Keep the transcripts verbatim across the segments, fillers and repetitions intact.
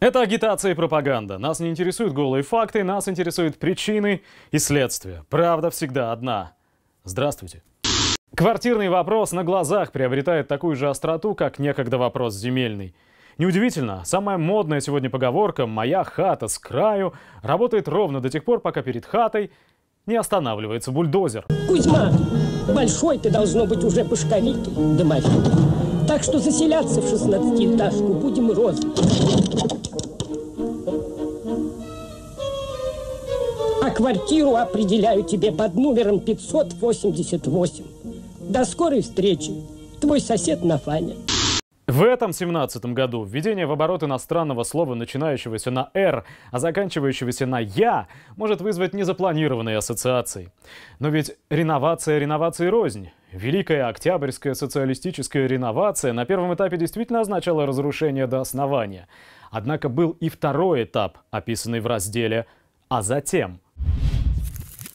Это агитация и пропаганда. Нас не интересуют голые факты, нас интересуют причины и следствия. Правда всегда одна. Здравствуйте. Квартирный вопрос на глазах приобретает такую же остроту, как некогда вопрос земельный. Неудивительно, самая модная сегодня поговорка «моя хата с краю» работает ровно до тех пор, пока перед хатой не останавливается бульдозер. Кузьма, большой ты, должно быть, уже пышковитый, домовитый. Так что заселяться в шестнадцатиэтажку будем рознь. А квартиру определяю тебе под номером пятьсот восемьдесят восемь. До скорой встречи. Твой сосед Нафаня. В этом семнадцатом году введение в оборот иностранного слова, начинающегося на «р», а заканчивающегося на «я», может вызвать незапланированные ассоциации. Но ведь реновация реновации рознь. Великая Октябрьская социалистическая реновация на первом этапе действительно означала разрушение до основания. Однако был и второй этап, описанный в разделе «А затем».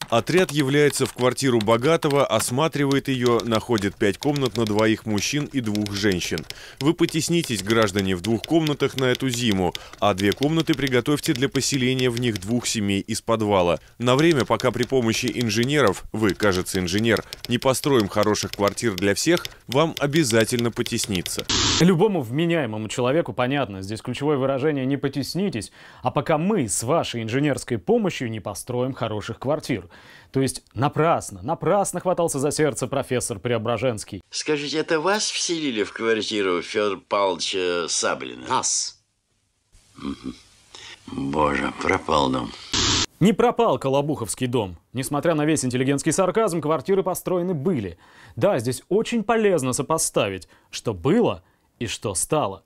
Отряд является в квартиру богатого, осматривает ее, находит пять комнат на двоих мужчин и двух женщин. Вы потеснитесь, граждане, в двух комнатах на эту зиму, а две комнаты приготовьте для поселения в них двух семей из подвала. На время, пока при помощи инженеров, вы, кажется, инженер, не построим хороших квартир для всех, вам обязательно потесниться. Любому вменяемому человеку понятно, здесь ключевое выражение «не потеснитесь», а пока мы с вашей инженерской помощью не построим хороших квартир. То есть напрасно, напрасно хватался за сердце профессор Преображенский. Скажите, это вас вселили в квартиру Фёдора Павловича Саблина? Нас. Боже, пропал дом. Не пропал Колобуховский дом. Несмотря на весь интеллигентский сарказм, квартиры построены были. Да, здесь очень полезно сопоставить, что было и что стало.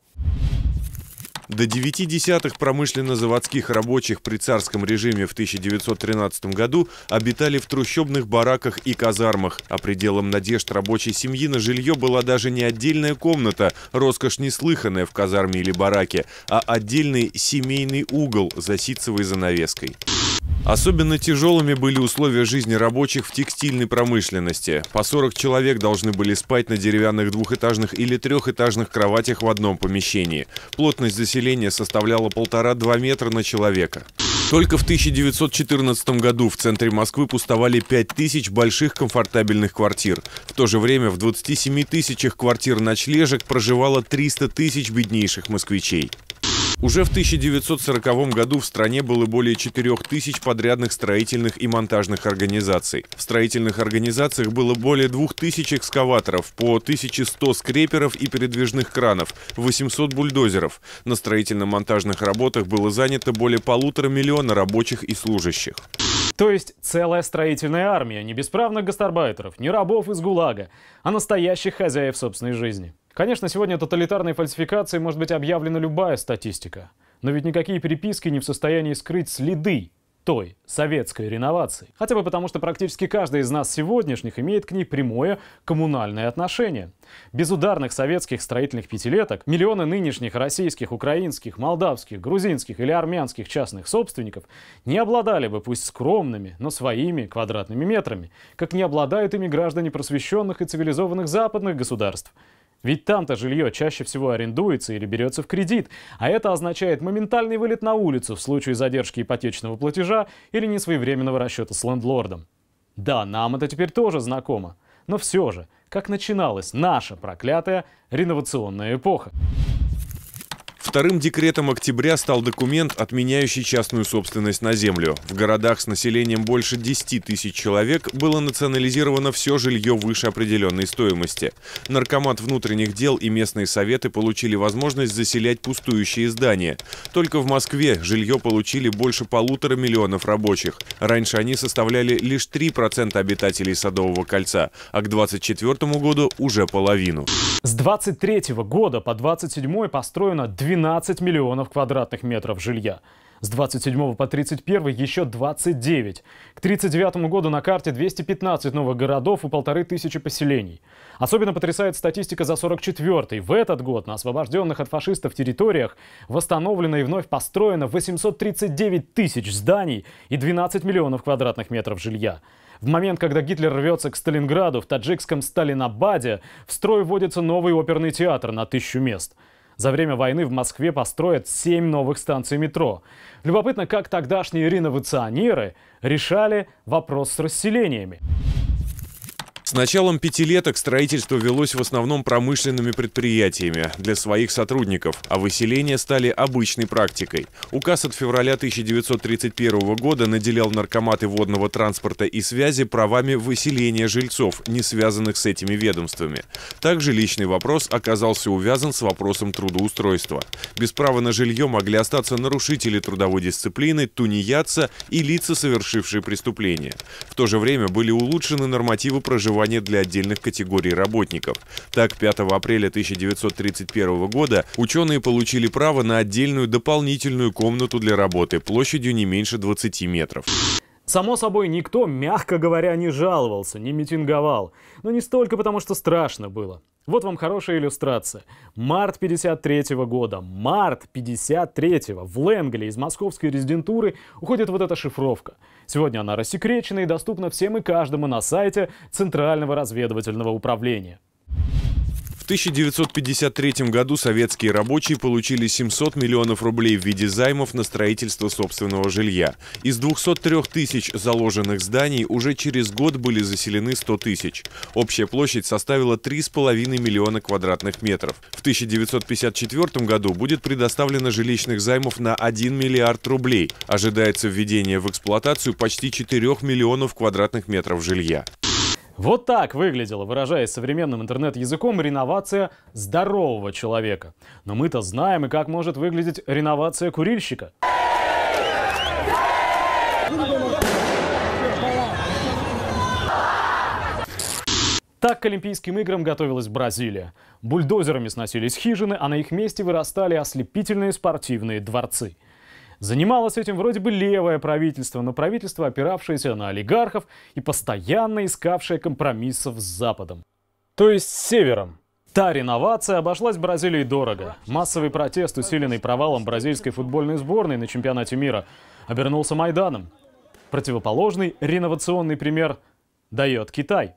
До девяти десятых промышленно-заводских рабочих при царском режиме в тысяча девятьсот тринадцатом году обитали в трущобных бараках и казармах. А пределом надежд рабочей семьи на жилье была даже не отдельная комната, роскошь неслыханная в казарме или бараке, а отдельный семейный угол за ситцевой занавеской. Особенно тяжелыми были условия жизни рабочих в текстильной промышленности. По сорок человек должны были спать на деревянных двухэтажных или трехэтажных кроватях в одном помещении. Плотность заселения составляла полтора-два метра на человека. Только в тысяча девятьсот четырнадцатом году в центре Москвы пустовали пять тысяч больших комфортабельных квартир. В то же время в двадцати семи тысячах квартир-ночлежек проживало триста тысяч беднейших москвичей. Уже в тысяча девятьсот сороковом году в стране было более четырёх тысяч подрядных строительных и монтажных организаций. В строительных организациях было более двух тысяч экскаваторов, по тысяче ста скреперов и передвижных кранов, восьмисот бульдозеров. На строительно-монтажных работах было занято более полутора миллиона рабочих и служащих. То есть целая строительная армия не бесправных гастарбайтеров, не рабов из ГУЛАГа, а настоящих хозяев собственной жизни. Конечно, сегодня тоталитарной фальсификацией может быть объявлена любая статистика. Но ведь никакие переписки не в состоянии скрыть следы той советской реновации. Хотя бы потому, что практически каждый из нас сегодняшних имеет к ней прямое коммунальное отношение. Без ударных советских строительных пятилеток миллионы нынешних российских, украинских, молдавских, грузинских или армянских частных собственников не обладали бы, пусть скромными, но своими квадратными метрами, как не обладают ими граждане просвещенных и цивилизованных западных государств. Ведь там-то жилье чаще всего арендуется или берется в кредит, а это означает моментальный вылет на улицу в случае задержки ипотечного платежа или несвоевременного расчета с лендлордом. Да, нам это теперь тоже знакомо, но все же, как начиналась наша проклятая реновационная эпоха? Вторым декретом октября стал документ, отменяющий частную собственность на землю. В городах с населением больше десяти тысяч человек было национализировано все жилье выше определенной стоимости. Наркомат внутренних дел и местные советы получили возможность заселять пустующие здания. Только в Москве жилье получили больше полутора миллионов рабочих. Раньше они составляли лишь три процента обитателей Садового кольца, а к двадцать четвёртому году уже половину. С двадцать третьего года по двадцать седьмой построено двенадцать миллионов квадратных метров жилья. С двадцать седьмого по тридцать первый еще двадцать девять. К тридцать девятому году на карте двести пятнадцать новых городов и полторы тысячи поселений. Особенно потрясает статистика за сорок четвёртый. В этот год на освобожденных от фашистов территориях восстановлено и вновь построено восемьсот тридцать девять тысяч зданий и двенадцать миллионов квадратных метров жилья. В момент, когда Гитлер рвется к Сталинграду, в таджикском Сталинабаде в строй вводится новый оперный театр на тысячу мест. За время войны в Москве построят семь новых станций метро. Любопытно, как тогдашние реновационеры решали вопрос с расселениями. С началом пятилеток строительство велось в основном промышленными предприятиями для своих сотрудников, а выселения стали обычной практикой. Указ от февраля тысяча девятьсот тридцать первого года наделял наркоматы водного транспорта и связи правами выселения жильцов, не связанных с этими ведомствами. Также личный вопрос оказался увязан с вопросом трудоустройства. Без права на жилье могли остаться нарушители трудовой дисциплины, тунеядцы и лица, совершившие преступления. В то же время были улучшены нормативы проживания для отдельных категорий работников. Так, пятого апреля тысяча девятьсот тридцать первого года ученые получили право на отдельную дополнительную комнату для работы площадью не меньше двадцати метров. Само собой, никто, мягко говоря, не жаловался, не митинговал. Но не столько потому, что страшно было. Вот вам хорошая иллюстрация. Март пятьдесят третьего года. Март пятьдесят третьего. В Ленгли из московской резидентуры уходит вот эта шифровка. Сегодня она рассекречена и доступна всем и каждому на сайте Центрального разведывательного управления. В тысяча девятьсот пятьдесят третьем году советские рабочие получили семьсот миллионов рублей в виде займов на строительство собственного жилья. Из двухсот трёх тысяч заложенных зданий уже через год были заселены сто тысяч. Общая площадь составила три с половиной миллиона квадратных метров. В тысяча девятьсот пятьдесят четвёртом году будет предоставлено жилищных займов на один миллиард рублей. Ожидается введение в эксплуатацию почти четырёх миллионов квадратных метров жилья. Вот так выглядела, выражаясь современным интернет-языком, реновация здорового человека. Но мы-то знаем, и как может выглядеть реновация курильщика. Так к Олимпийским играм готовилась Бразилия. Бульдозерами сносились хижины, а на их месте вырастали ослепительные спортивные дворцы. Занималось этим вроде бы левое правительство, но правительство, опиравшееся на олигархов и постоянно искавшее компромиссов с Западом. То есть с Севером. Та реновация обошлась Бразилии дорого. Массовый протест, усиленный провалом бразильской футбольной сборной на чемпионате мира, обернулся Майданом. Противоположный реновационный пример дает Китай.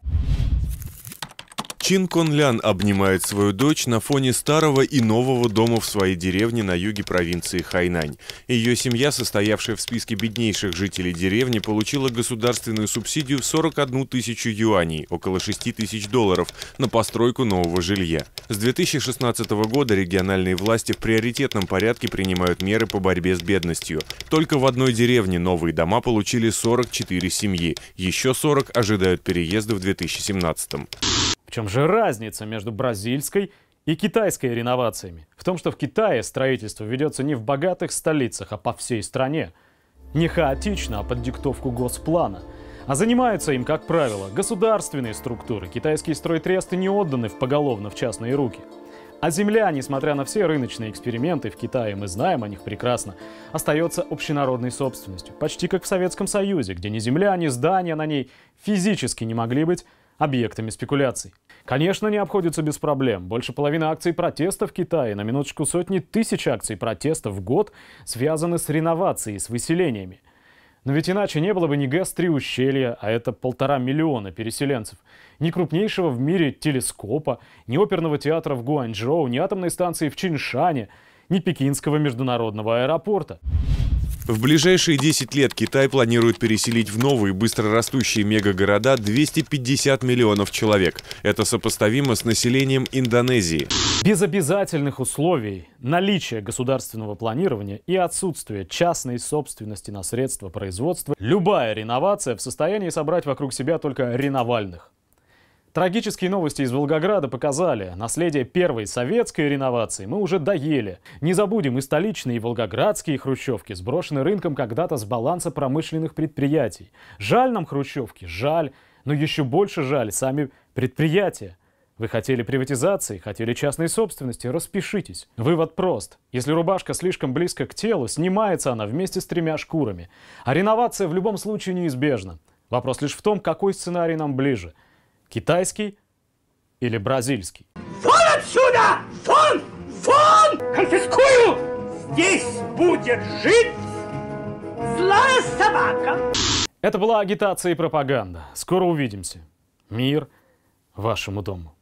Чин Конлян обнимает свою дочь на фоне старого и нового дома в своей деревне на юге провинции Хайнань. Ее семья, состоявшая в списке беднейших жителей деревни, получила государственную субсидию в сорок одну тысячу юаней, около шести тысяч долларов, на постройку нового жилья. С две тысячи шестнадцатого года региональные власти в приоритетном порядке принимают меры по борьбе с бедностью. Только в одной деревне новые дома получили сорок четыре семьи. Еще сорок ожидают переезда в две тысячи семнадцатом. В чем же разница между бразильской и китайской реновациями? В том, что в Китае строительство ведется не в богатых столицах, а по всей стране. Не хаотично, а под диктовку госплана. А занимаются им, как правило, государственные структуры. Китайские стройтресты не отданы в поголовно в частные руки. А земля, несмотря на все рыночные эксперименты в Китае, мы знаем о них прекрасно, остается общенародной собственностью. Почти как в Советском Союзе, где ни земля, ни здания на ней физически не могли быть объектами спекуляций. Конечно, не обходится без проблем. Больше половины акций протеста в Китае, на минуточку сотни тысяч акций протеста в год, связаны с реновацией, с выселениями. Но ведь иначе не было бы ни ГЭС три ущелья, а это полтора миллиона переселенцев, ни крупнейшего в мире телескопа, ни оперного театра в Гуанчжоу, ни атомной станции в Чиншане, ни пекинского международного аэропорта. В ближайшие десять лет Китай планирует переселить в новые быстрорастущие мегагорода двести пятьдесят миллионов человек. Это сопоставимо с населением Индонезии. Без обязательных условий, наличия государственного планирования и отсутствия частной собственности на средства производства, любая реновация в состоянии собрать вокруг себя только реновальных. Трагические новости из Волгограда показали, наследие первой советской реновации мы уже доели. Не забудем, и столичные, и волгоградские хрущевки сброшены рынком когда-то с баланса промышленных предприятий. Жаль нам хрущевки, жаль, но еще больше жаль сами предприятия. Вы хотели приватизации, хотели частной собственности, распишитесь. Вывод прост. Если рубашка слишком близко к телу, снимается она вместе с тремя шкурами. А реновация в любом случае неизбежна. Вопрос лишь в том, какой сценарий нам ближе. Китайский или бразильский? Вон отсюда! Вон! Вон! Конфискую! Здесь будет жить злая собака! Это была агитация и пропаганда. Скоро увидимся. Мир вашему дому.